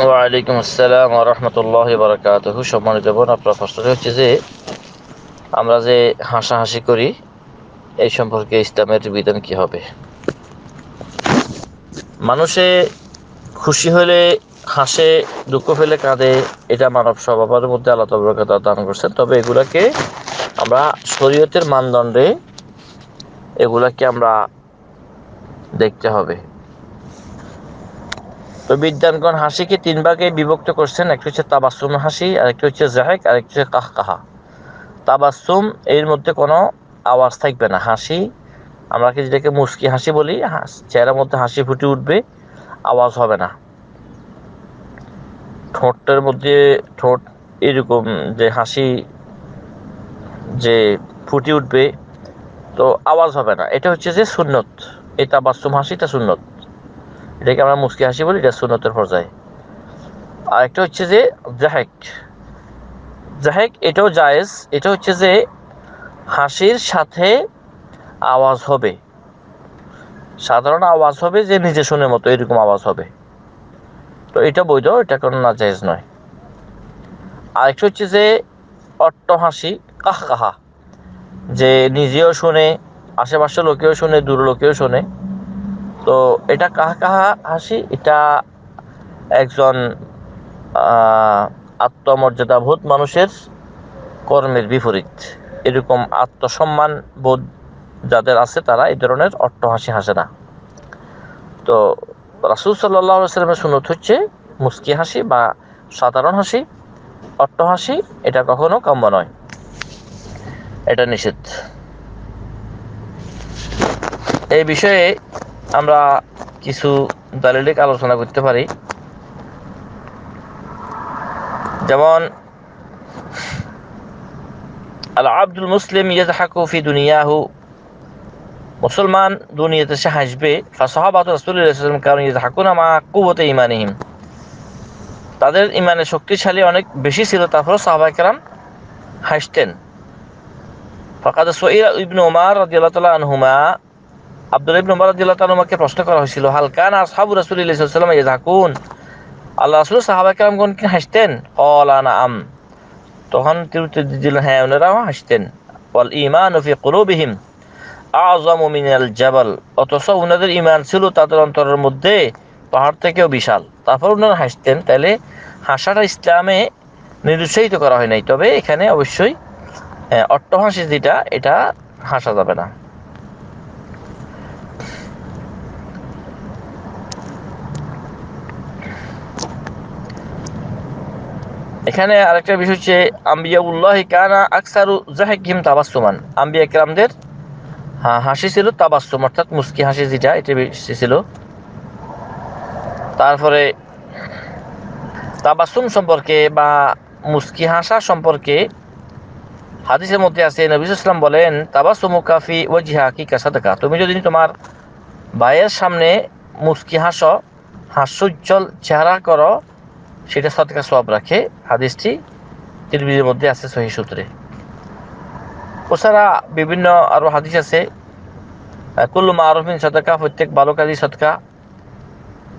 ওয়ালাইকুম আসসালাম ওয়া রাহমাতুল্লাহি ওয়া বারাকাতুহু সম্মানিত বোন, আপনার প্রশ্নটি হচ্ছে যে আমরা যে হাসাহাসি করি এই সম্পর্কে ইসলামের বিধান কি হবে? মানুষে খুশি হলে হাসে, দুঃখ পেলে কাঁদে, এটা মানব স্বভাবের মধ্যে আল্লাহ তাআলা দান করেছেন। তবে এগুলাকে আমরা শরীয়তের মানদণ্ডে এগুলাকে আমরা দেখতে হবে। তো বিদ্যানগণ হাসিকে তিন ভাগে বিভক্ত করছেন, একটি হচ্ছে তাবাসসুম হাসি, আরেকটি হচ্ছে জাহেক, আরেকটি হচ্ছে কাহকাহা। তাবাসসুম এর মধ্যে কোনো আওয়াজ থাকবে না। হাসি আমরা যেটাকে মুস্কি হাসি বলি, চেহারার মধ্যে হাসি ফুটে উঠবে, আওয়াজ হবে না। ঠোঁটের মধ্যে ঠোঁট এরকম যে হাসি যে ফুটে উঠবে, তো আওয়াজ হবে না। এটা হচ্ছে যে সুন্নত, এই তাবাসসুম হাসিটা সুন্নত, এটাকে আমরা মুস্কি হাসি বলি, এটা সুন্নতের পর্যায়ে। আরেকটা হচ্ছে যে জাহেক, এটাও জায়েজ। এটা হচ্ছে যে হাসির সাথে আওয়াজ হবে, সাধারণ আওয়াজ হবে যে নিজে শোনার মতো এরকম আওয়াজ হবে, তো এটা বৈধ, এটা কোনো না জায়েজ নয়। আরেকটা হচ্ছে যে অট্ট হাসি, কাহকাহা, যে নিজেও শোনে, আশেপাশের লোকেও শোনে, দূর লোকেও শোনে, তো এটা কাহকাহা হাসি। এটা একজন আত্মমর্যাদাবোধ মানুষের কর্মের বিপরীত। এরকম আত্মসম্মান বোধ যাদের আছে তারা এই ধরনের অট্ট হাসি হাসে না। তো রাসূল সাল্লাল্লাহু আলাইহি ওয়াসাল্লামের সুন্নত হচ্ছে মুস্কি হাসি বা সাধারণ হাসি। অট্ট হাসি এটা কখনো কাম্য নয়, এটা নিষেধ। এই বিষয়ে আমরা কিছু দালিলিক আলোচনা করতে পারি, যেমন আল আব্দুল মুসলিম ইয়াজহাকু ফি দুনিয়াহু, মুসলমান দুনিয়াতে সে হাসবে। ফাসাহাবাতু রাসূলুল্লাহি সাল্লাল্লাহু আলাইহি ওয়াসাল্লাম কারণ ইয়াজহাকুনা মা কুওয়াতি ঈমানিহিম, তাদের ঈমানে শক্তিশালী অনেক বেশি ছিল, তারপর সাহাবায়ে কেরাম হাসতেন। ফাকাদ সুইলা ইবনু উমার রাদিয়াল্লাহু তাআলা আনহুমা, আব্দুল ইবনে উমর রাদিয়াল্লাহু তাআলাকে প্রশ্ন করা হয়েছিল, হালকান আসহাবু রাসূলুল্লাহি সাল্লাল্লাহু আলাইহি ওয়াসাল্লাম ইয়াজহাকুন, আল্লাহ রাসূল সাহাবায়ে কেরামগণ কি হাসতেন? ক্বালা নাআম, তখন তিনি দিলেন হ্যাঁ, ওনারাও হাসতেন। ওয়াল ঈমানু ফি কুলুবিহিম আযমু মিনাল জাবাল, অথচ ওনাদের ঈমান ছিল তাদের অন্তরের মধ্যে পাহাড় থেকেও বিশাল, তারপর ওনারা হাসতেন। তাহলে হাসাটা ইসলামে নিরুৎসাহিত করা হয় নাই, তবে এখানে অবশ্যই অট্টহাসি যেটা, এটা হাসা যাবে না। এখানে আরেকটা বিষয় হচ্ছে আম্বিয়াউল্লাহি কানা আকসারু যাহিকিম তাবাসসুমান, আম্বিয়া কেরামদের হাসি ছিল তাবাসসুম, অর্থাৎ মুস্কি হাসি যেটা, এটা বেশি ছিল। তারপরে তাবাসসুম সম্পর্কে বা মুস্কি হাসা সম্পর্কে হাদিসের মধ্যে আছে নবী সাল্লাল্লাহু আলাইহি ওয়াসাল্লাম বলেন, তাবাসসুমু কাফি ওয়াজহিকি কাসাদাকা, তুমি যদি তোমার ভাইয়ের সামনে মুস্কি হাসো, হাস্যোজ্জ্বল চেহারা করো, সেটা সদকা সওয়াব রাখে। হাদিসটি তিরমিজির মধ্যে আছে সহিহ সূত্রে। ওছাড়া বিভিন্ন আরও হাদিস আছে, কুল্লু মা'রুফিন সাদাকা, প্রত্যেক ভালো কাজই সদকা।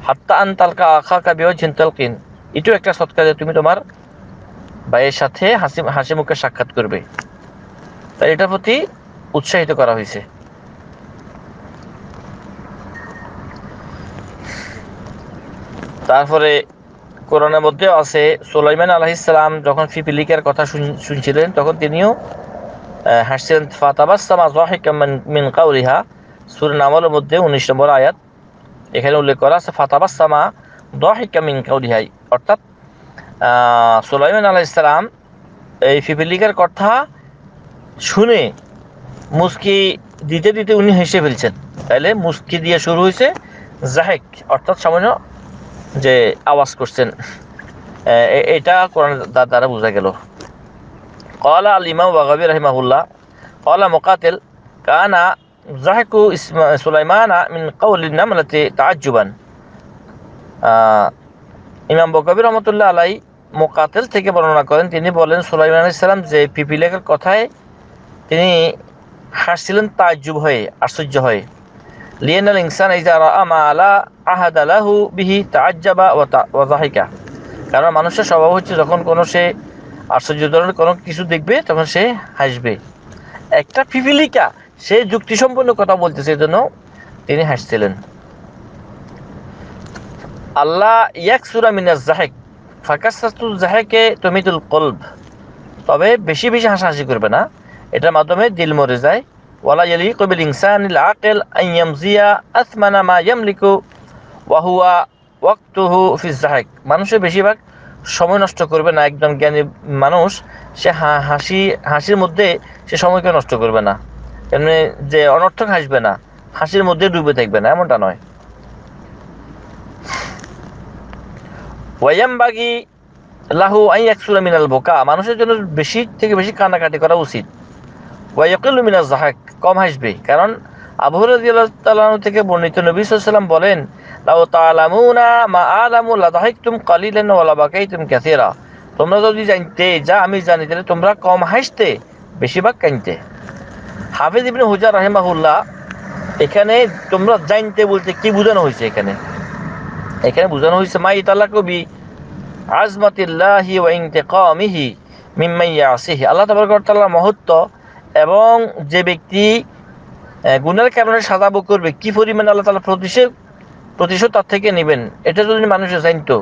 হাত্তা আন তালকা আখাকা বিওয়াজিন তালকিন, এটাও একটা সদকা যে তুমি তোমার ভাইয়ের সাথে হাসি মুখে সাক্ষাৎ করবে, তাই এটার প্রতি উৎসাহিত করা হয়েছে। তারপরে কোরআনের মধ্যেও আছে, সুলাইমান আলাইহিস সালাম যখন ফিপিলিকার কথা শুনছিলেন তখন তিনিও হাসছিলেন। ফাতাবাসসামা যাহিকাম মিন কাওলিহা, সূরা নামলের মধ্যে 19 নম্বর আয়াত, এখানে উল্লেখ করা আছে ফাতাবাসসামা যাহিকাম মিন কাওলিহা, অর্থাৎ সুলাইমান আলাইহিস সালাম এই ফিপিলিকার কথা শুনে মুস্কি দিতে দিতে উনি হেসে ফেলছেন। তাহলে মুস্কি দিয়ে শুরু হয়েছে যাহিক, অর্থাৎ সামান্য যে আওয়াজ করছেন, এটা কোরআন দ্বারা বোঝা গেল। ক্বালা আল ইমাম বাগাবী রাহিমাহুল্লাহ, ক্বালা মুকাতিল কানা যাহিকু সুলাইমানা মিন কাওলিন নামলাতি তাআজ্জুবান, ইমাম বাগাবী রাহমাতুল্লাহ আলাইহি মুকাতিল থেকে বর্ণনা করেন, তিনি বলেন সুলাইমান আলাইহিস সালাম যে পিপিলিকার কথায় তিনি হাসছিলেন তাআজ্জুব হয়ে, আশ্চর্য হয়ে। لأن الإنسان إذا رأى ما لا أحد له به تعجب وضحك, কারণ মানুষের স্বভাব হচ্ছে যখন কোনো সে আশ্চর্য ধরনের কোনো কিছু দেখবে তখন সে হাসবে। একটা পিপিলিকা সে যুক্তিসম্পন্ন কথা বলতেছে, এজন্য তিনি হাসছিলেন। আল্লাহ ইয়াকসুরা মিনাজ যাহিক ফাকাসাতু যাহিকে তুমিতুল কলব, তবে বেশি বেশি হাসাহাসি করবে না, এটার মাধ্যমে দিল মরে যায়। ওয়ালা ইয়ালিকু বিল ইনসানিল আকিল আন ইয়ামজিয়া আসমানা মা ইয়ামলিকু ওয়া হুয়া ওয়াক্তুহু ফিজ যাহিক। মানুষের বেশিরভাগ সময় নষ্ট করবে না, একজন জ্ঞানী মানুষ সে হাসির মধ্যে সে সময়কে নষ্ট করবে না, এমনি যে অনর্থক হাসবে না, হাসির মধ্যে ডুবে থাকবে না, এমনটা নয়। ওয়ায়ামবাগি লাহু আন ইয়াকসুরা মিনাল বুকা, মানুষের জন্য বেশি থেকে বেশি কান্নাকাটি করা উচিত। ওয়ায়াকিলু মিনাজ যাহাক, কম হাসবে। কারণ আবু হুরায়রা রাদিয়াল্লাহু তাআলা আনহু থেকে বর্ণিত নবী সাল্লাল্লাহু আলাইহি ওয়াসাল্লাম বলেন, লাউ তাআলামুনা মা আ'লামু লাযাহিকতুম কালিলান ওয়া লাবাকাইতুম কাসীরা, তোমরা যদি জানতে যা আমি জানি তাহলে তোমরা কম হাসতে বেশিরভাগ কাঁদতে। হাফেজ ইবনে হুজার রাহিমাহুল্লাহ এখানে তোমরা জানতে বলতে কি বোঝানো হয়েছে? এখানে বোঝানো হয়েছে মা ইতালাকু বি আজমাতিল্লাহি ওয়া ইনতিকামিহি মিম্মা ইয়াসিহি, আল্লাহ তাবারক ওয়া তাআলার মহত্ব এবং যে ব্যক্তি গুণের কারণে সাজা ভোগ করবে কি পরিমাণে আল্লাহ তাআলা প্রতিশোধ তার থেকে নেবেন, এটা যদি মানুষের জানতো।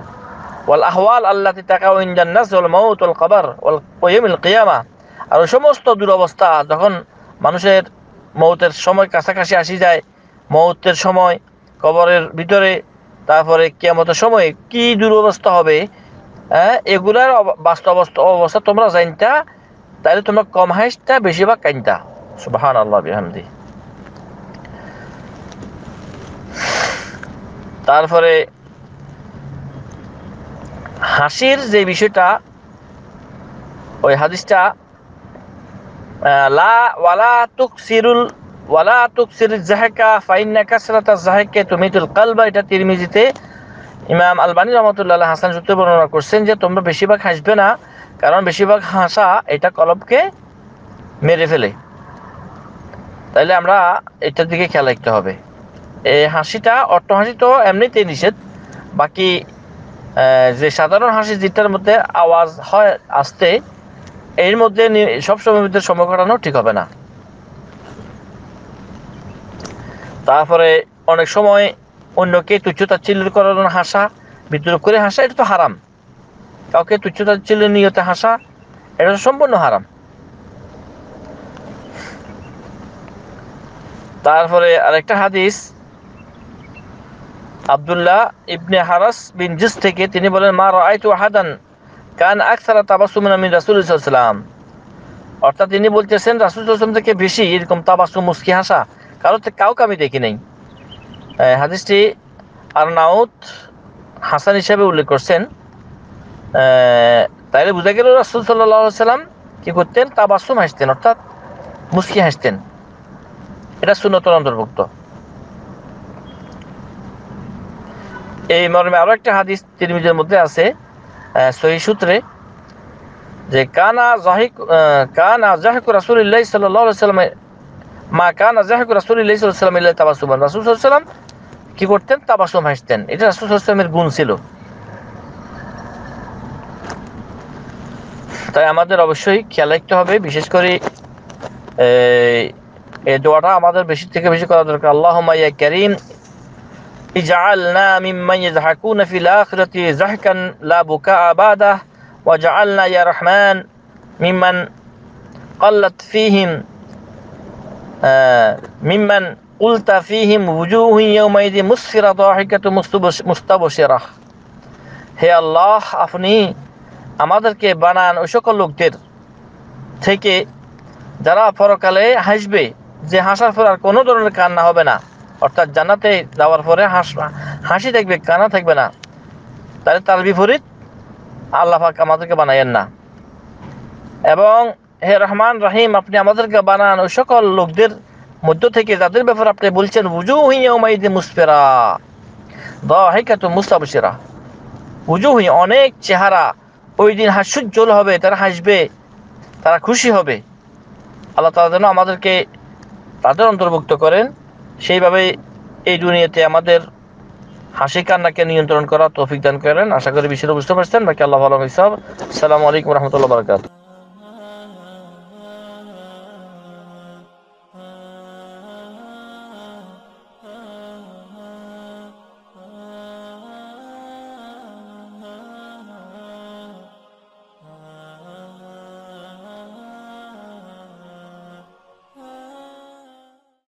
ওয়াল আহওয়াল আল্লাতী তাকাউ ইনদান নাস ওয়াল মাউত ওয়াল কবর ওয়াল ইয়াউমুল কিয়ামা, আর সমস্ত দুরবস্থা যখন মানুষের মওতের সময় কাছাকাছি আসি যায়, মওতের সময়, কবরের ভিতরে, তারপরে কিয়ামতের সময় কি দুরবস্থা হবে, হ্যাঁ এগুলার বাস্তব অবস্থা তোমরা জানতা, তাহলে তোমরা কম হাসতা বেশিরভাগ কাঁদতা। সুবহানাল্লাহ বিহামদি। তারপরে হাসির যে বিষয়টা, ওই হাদিসটা লা ওয়ালা তুকসিরুল যাহাকা ফাইন্না কাসরাতাজ যাহাকা তুমিতুল কলবা, এটা তিরমিজিতে ইমাম আলবানী রাহমাতুল্লাহ হাসান সূত্রে বর্ণনা করছেন যে তোমরা বেশিরভাগ হাসবে না, কারণ বেশিরভাগ হাসা এটা কলবকে মেরে ফেলে। তাইলে আমরা এটার দিকে খেয়াল রাখতে হবে। এই হাসিটা অট্ট হাসি তো এমনিতেই নিষেধ, বাকি যে সাধারণ হাসি যেটার মধ্যে আওয়াজ হয় আসতে, এর মধ্যে সব সময় ভিতরে সময় কাটানো ঠিক হবে না। তারপরে অনেক সময় অন্যকে তুচ্ছতাচ্ছিল্য করানোর হাসা, বিদ্রুপ করে হাসা, এটা তো হারাম। কাউকে তুচ্ছতাচ্ছিল্য নিয়তে হাসা এটা তো সম্পূর্ণ হারাম। তারপরে আরেকটা হাদিস আব্দুল্লাহ ইবনে হারাস বিন জিস থেকে, তিনি বলেন, মা রাআইতু আহাদান কান আকসারা তাবাসসুমান মিন রাসূলুল্লাহ সাল্লাল্লাহু আলাইহি ওয়াসাল্লাম, অর্থাৎ তিনি বলতেছেন রাসূল সাল্লাল্লাহু আলাইহি ওয়াসাল্লাম থেকে বেশি এরকম তাবাসসুম, মুস্কি হাসা কাউকে আমি দেখি নাই। হাদিসটি আরনাউত হাসান হিসাবে উল্লেখ করছেন। তাইলে বোঝা গেল রাসূল সাল্লাল্লাহু আলাইহি ওয়াসাল্লাম কি করতেন? তাবাসসুম হাসতেন, অর্থাৎ মুস্কি হাসতেন। এটা সুন্নতের অন্তর্ভুক্ত। এই মর্মে আরো একটা হাদিস তিরমিজির মধ্যে আছে সহিহ সূত্রে, যে কানা যাহিকু রাসূলুল্লাহ সাল্লাল্লাহু আলাইহি ওয়াসাল্লাম মা কানা যাহিকু রাসূলুল্লাহ সাল্লাল্লাহু আলাইহি ওয়াসাল্লাম ইল্লা তাবাসসুমান, রাসূল সাল্লাল্লাহু আলাইহি ওয়াসাল্লাম কি করতেন? তাবাসসুম হাসতেন। এটা রাসূল সাল্লাল্লাহু আলাইহি ওয়াসাল্লামের গুণ ছিল। তাই আমাদের অবশ্যই খেয়াল রাখতে হবে, বিশেষ করে এই দোয়াটা আমাদের বেশি থেকে বেশি করা দরকার। আল্লাহুম্মা ইয়া কারীম ইজআলনা মিম্মান ইয়াযহাকুনা ফিল আখিরাতি যাহকান লা বুকাআ বাদাহ ওয়া জাআলনা ইয়া রহমান মিম্মান কল্লাত ফীহিম মিম্মান উলতা ফীহিম ওয়ুজুহুন ইয়াওমাইযিন মুসফিরা দাহিকাতুন মুস্তাবশিরা। হে আল্লাহ, আপনি আমাদেরকে বানান ওই সকল লোকদের থেকে যারা পরকালে হাসবে, যে হাসার পর আর কোনো ধরনের কান্না হবে না, অর্থাৎ জান্নাতে যাওয়ার পরে হাসি থাকবে, কান্না থাকবে না। তাহলে তার বিপরীত আল্লাহ পাক আমাদেরকে বানায়েন না। এবং হে রহমান রহিম, আপনি আমাদেরকে বানান ওই সকল লোকদের মধ্য থেকে যাদের ব্যাপারে আপনি বলছেন উজুহুন ইয়াউমাইযি মুসফিরা দাহিকাতুন মুস্তাবশিরা, উজুহুন অনেক চেহারা ওই দিন হাস্যোজ্জ্বল হবে, তারা হাসবে, তারা খুশি হবে। আল্লাহ তাআলা যেন আমাদেরকে তাদের অন্তর্ভুক্ত করেন। সেইভাবে এই দুনিয়াতে আমাদের হাসি কান্নাকে নিয়ন্ত্রণ করার তৌফিক দান করেন। আশা করি বিষয়টা বুঝতে পারছেন। বাকি আল্লাহ ভালো হিসাব। আসসালামু আলাইকুম ওয়া রাহমাতুল্লাহি ওয়া বারাকাতুহু।